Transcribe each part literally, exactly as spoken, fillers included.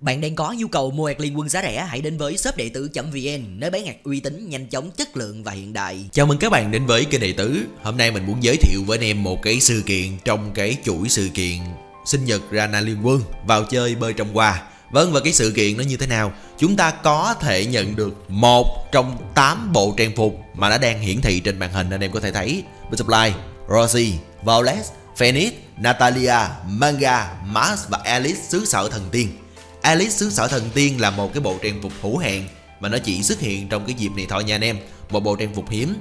Bạn đang có nhu cầu mua hạt liên quân giá rẻ, hãy đến với shop đệ tử chấm vn, nơi bán hạt uy tín, nhanh chóng, chất lượng và hiện đại. Chào mừng các bạn đến với kênh đệ tử. Hôm nay mình muốn giới thiệu với anh em một cái sự kiện trong cái chuỗi sự kiện sinh nhật Garena Liên Quân vào chơi bơi trong hoa. Vâng, và cái sự kiện nó như thế nào? Chúng ta có thể nhận được một trong tám bộ trang phục mà đã đang hiển thị trên màn hình, anh em có thể thấy: Bitfly, Rosie, Valles, Phoenix, Natalia, Manga, Max và Alice xứ sở thần tiên. Alice xứ sở thần tiên là một cái bộ trang phục hữu hạn mà nó chỉ xuất hiện trong cái dịp này thôi nha anh em. Một bộ trang phục hiếm,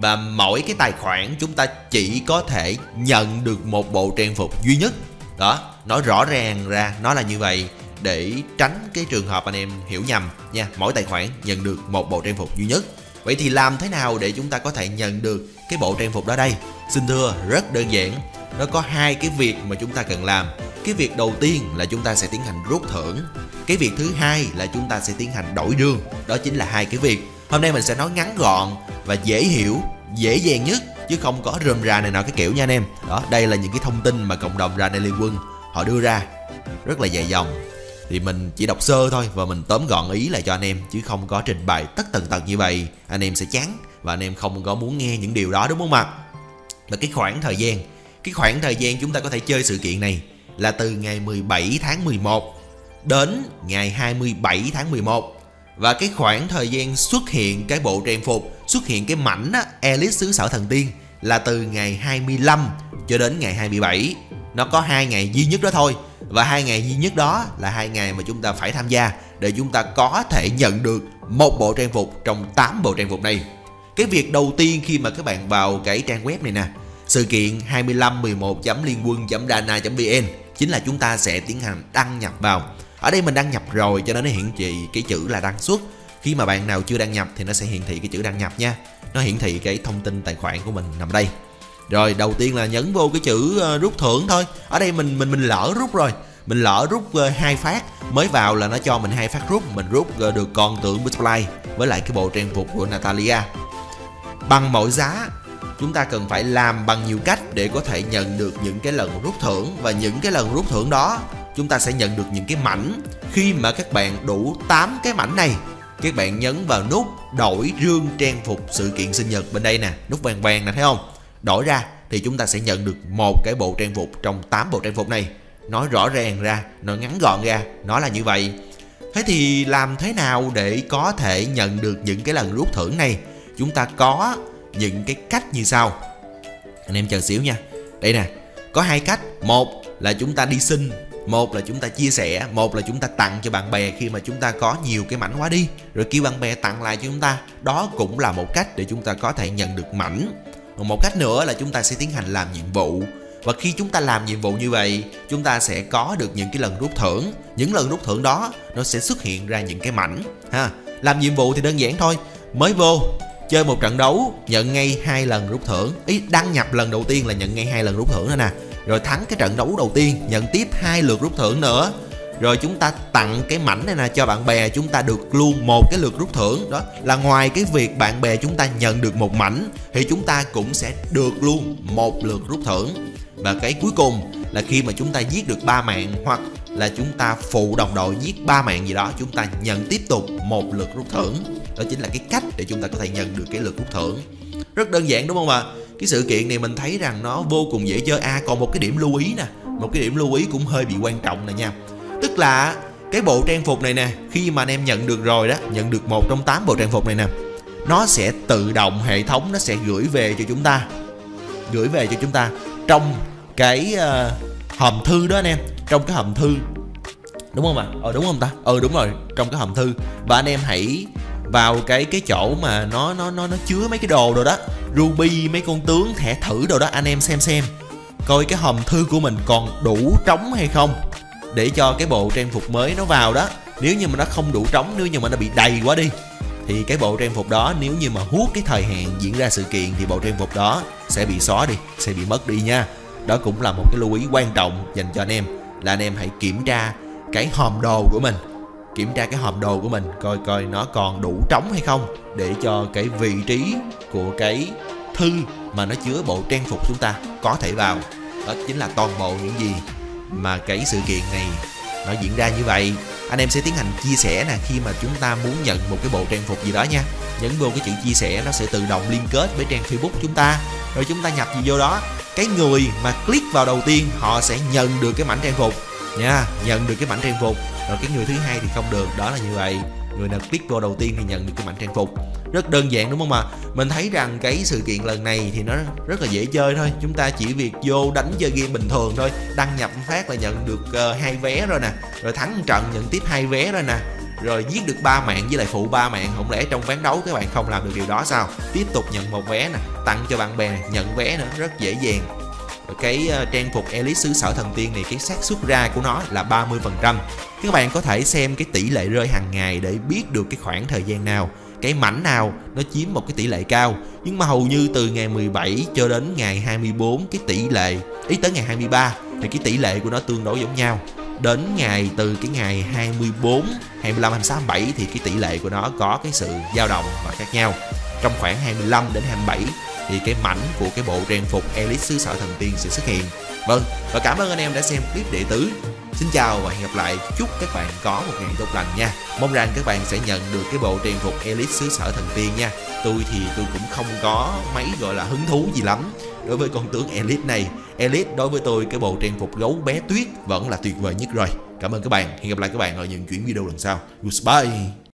và mỗi cái tài khoản chúng ta chỉ có thể nhận được một bộ trang phục duy nhất. Đó, nói rõ ràng ra nó là như vậy để tránh cái trường hợp anh em hiểu nhầm nha. Mỗi tài khoản nhận được một bộ trang phục duy nhất. Vậy thì làm thế nào để chúng ta có thể nhận được cái bộ trang phục đó đây? Xin thưa, rất đơn giản. Nó có hai cái việc mà chúng ta cần làm. Cái việc đầu tiên là chúng ta sẽ tiến hành rút thưởng. Cái việc thứ hai là chúng ta sẽ tiến hành đổi đường. Đó chính là hai cái việc. Hôm nay mình sẽ nói ngắn gọn và dễ hiểu, dễ dàng nhất, chứ không có rườm rà này nọ cái kiểu nha anh em. Đó, đây là những cái thông tin mà cộng đồng Garena Liên Quân họ đưa ra, rất là dài dòng. Thì mình chỉ đọc sơ thôi và mình tóm gọn ý lại cho anh em, chứ không có trình bày tất tần tật như vậy. Anh em sẽ chán và anh em không có muốn nghe những điều đó, đúng không ạ? Là cái khoảng thời gian. Cái khoảng thời gian chúng ta có thể chơi sự kiện này là từ ngày mười bảy tháng mười một đến ngày hai mươi bảy tháng mười một. Và cái khoảng thời gian xuất hiện cái bộ trang phục, xuất hiện cái mảnh Alice xứ sở thần tiên là từ ngày hai mươi lăm cho đến ngày hai mươi bảy. Nó có hai ngày duy nhất đó thôi. Và hai ngày duy nhất đó là hai ngày mà chúng ta phải tham gia để chúng ta có thể nhận được một bộ trang phục trong tám bộ trang phục này. Cái việc đầu tiên khi mà các bạn vào cái trang web này nè, sự kiện hai mươi lăm mười một chấm liên quân chấm garena chấm vn, chính là chúng ta sẽ tiến hành đăng nhập vào. Ở đây mình đăng nhập rồi cho nên nó hiển thị cái chữ là đăng xuất. Khi mà bạn nào chưa đăng nhập thì nó sẽ hiển thị cái chữ đăng nhập nha. Nó hiển thị cái thông tin tài khoản của mình nằm đây. Rồi đầu tiên là nhấn vô cái chữ rút thưởng thôi. Ở đây mình mình mình lỡ rút rồi. Mình lỡ rút hai phát. Mới vào là nó cho mình hai phát rút. Mình rút được con tượng Bitfly với lại cái bộ trang phục của Natalia. Bằng mọi giá chúng ta cần phải làm bằng nhiều cách để có thể nhận được những cái lần rút thưởng. Và những cái lần rút thưởng đó chúng ta sẽ nhận được những cái mảnh. Khi mà các bạn đủ tám cái mảnh này, các bạn nhấn vào nút đổi rương trang phục sự kiện sinh nhật bên đây nè. Nút vàng vàng nè, thấy không? Đổi ra thì chúng ta sẽ nhận được một cái bộ trang phục trong tám bộ trang phục này. Nói rõ ràng ra, nói ngắn gọn ra, nó là như vậy. Thế thì làm thế nào để có thể nhận được những cái lần rút thưởng này? Chúng ta có những cái cách như sau. Anh em chờ xíu nha. Đây nè, có hai cách. Một là chúng ta đi xin, một là chúng ta chia sẻ, một là chúng ta tặng cho bạn bè khi mà chúng ta có nhiều cái mảnh quá đi, rồi kêu bạn bè tặng lại cho chúng ta. Đó cũng là một cách để chúng ta có thể nhận được mảnh. Một cách nữa là chúng ta sẽ tiến hành làm nhiệm vụ. Và khi chúng ta làm nhiệm vụ như vậy, chúng ta sẽ có được những cái lần rút thưởng. Những lần rút thưởng đó nó sẽ xuất hiện ra những cái mảnh ha. Làm nhiệm vụ thì đơn giản thôi. Mới vô chơi một trận đấu nhận ngay hai lần rút thưởng. Ý, đăng nhập lần đầu tiên là nhận ngay hai lần rút thưởng nữa nè. Rồi thắng cái trận đấu đầu tiên nhận tiếp hai lượt rút thưởng nữa. Rồi chúng ta tặng cái mảnh này nè cho bạn bè, chúng ta được luôn một cái lượt rút thưởng. Đó là ngoài cái việc bạn bè chúng ta nhận được một mảnh thì chúng ta cũng sẽ được luôn một lượt rút thưởng. Và cái cuối cùng là khi mà chúng ta giết được ba mạng, hoặc là chúng ta phụ đồng đội giết ba mạng gì đó, chúng ta nhận tiếp tục một lượt rút thưởng. Đó chính là cái cách để chúng ta có thể nhận được cái lượt rút thưởng. Rất đơn giản đúng không ạ? À? Cái sự kiện này mình thấy rằng nó vô cùng dễ chơi. À, còn một cái điểm lưu ý nè, một cái điểm lưu ý cũng hơi bị quan trọng nè nha. Tức là cái bộ trang phục này nè, khi mà anh em nhận được rồi đó, nhận được một trong tám bộ trang phục này nè, nó sẽ tự động hệ thống nó sẽ gửi về cho chúng ta, gửi về cho chúng ta trong cái uh, hòm thư đó anh em, trong cái hòm thư đúng không ạ? À? Ờ đúng không ta? Ờ đúng rồi, trong cái hòm thư. Và anh em hãy vào cái cái chỗ mà nó nó nó nó chứa mấy cái đồ đồ đó, ruby, mấy con tướng, thẻ thử đồ đó, anh em xem xem coi cái hòm thư của mình còn đủ trống hay không để cho cái bộ trang phục mới nó vào đó. Nếu như mà nó không đủ trống, nếu như mà nó bị đầy quá đi thì cái bộ trang phục đó, nếu như mà hút cái thời hạn diễn ra sự kiện thì bộ trang phục đó sẽ bị xóa đi, sẽ bị mất đi nha. Đó cũng là một cái lưu ý quan trọng dành cho anh em, là anh em hãy kiểm tra cái hòm đồ của mình, kiểm tra cái hòm đồ của mình coi coi nó còn đủ trống hay không để cho cái vị trí của cái thư mà nó chứa bộ trang phục chúng ta có thể vào. Đó chính là toàn bộ những gì mà cái sự kiện này nó diễn ra như vậy. anh em sẽ tiến hành chia sẻ nè. Khi mà chúng ta muốn nhận một cái bộ trang phục gì đó nha, nhấn vô cái chữ chia sẻ, nó sẽ tự động liên kết với trang Facebook chúng ta. Rồi chúng ta nhập gì vô đó, cái người mà click vào đầu tiên họ sẽ nhận được cái mảnh trang phục nha, nhận được cái mảnh trang phục. Rồi cái người thứ hai thì không được, đó là như vậy. Người nào click vô đầu tiên thì nhận được cái mảnh trang phục. Rất đơn giản đúng không ạ? Mình thấy rằng cái sự kiện lần này thì nó rất là dễ chơi thôi. Chúng ta chỉ việc vô đánh chơi game bình thường thôi, đăng nhập phát là nhận được hai uh, vé rồi nè. Rồi thắng một trận nhận tiếp hai vé rồi nè. Rồi giết được ba mạng với lại phụ ba mạng. Không lẽ trong ván đấu các bạn không làm được điều đó sao? Tiếp tục nhận một vé nè, tặng cho bạn bè nè, nhận vé nữa, rất dễ dàng. Cái trang phục Alice xứ sở thần tiên này, cái xác suất ra của nó là ba mươi phần trăm. Các bạn có thể xem cái tỷ lệ rơi hàng ngày để biết được cái khoảng thời gian nào, cái mảnh nào nó chiếm một cái tỷ lệ cao. Nhưng mà hầu như từ ngày mười bảy cho đến ngày hai mươi bốn, cái tỷ lệ ý tới ngày hai mươi ba thì cái tỷ lệ của nó tương đối giống nhau. Đến ngày từ cái ngày hai mươi bốn, hai mươi lăm, hai mươi sáu, hai mươi bảy thì cái tỷ lệ của nó có cái sự dao động và khác nhau. Trong khoảng hai mươi lăm đến hai mươi bảy thì cái mảnh của cái bộ trang phục Alice xứ sở thần tiên sẽ xuất hiện. Vâng, và cảm ơn anh em đã xem clip đệ tứ. Xin chào và hẹn gặp lại. Chúc các bạn có một ngày tốt lành nha. Mong rằng các bạn sẽ nhận được cái bộ trang phục Alice xứ sở thần tiên nha. Tôi thì tôi cũng không có mấy gọi là hứng thú gì lắm đối với con tướng Alice này. Alice đối với tôi, cái bộ trang phục gấu bé tuyết vẫn là tuyệt vời nhất rồi. Cảm ơn các bạn. Hẹn gặp lại các bạn ở những chuyến video lần sau. Goodbye.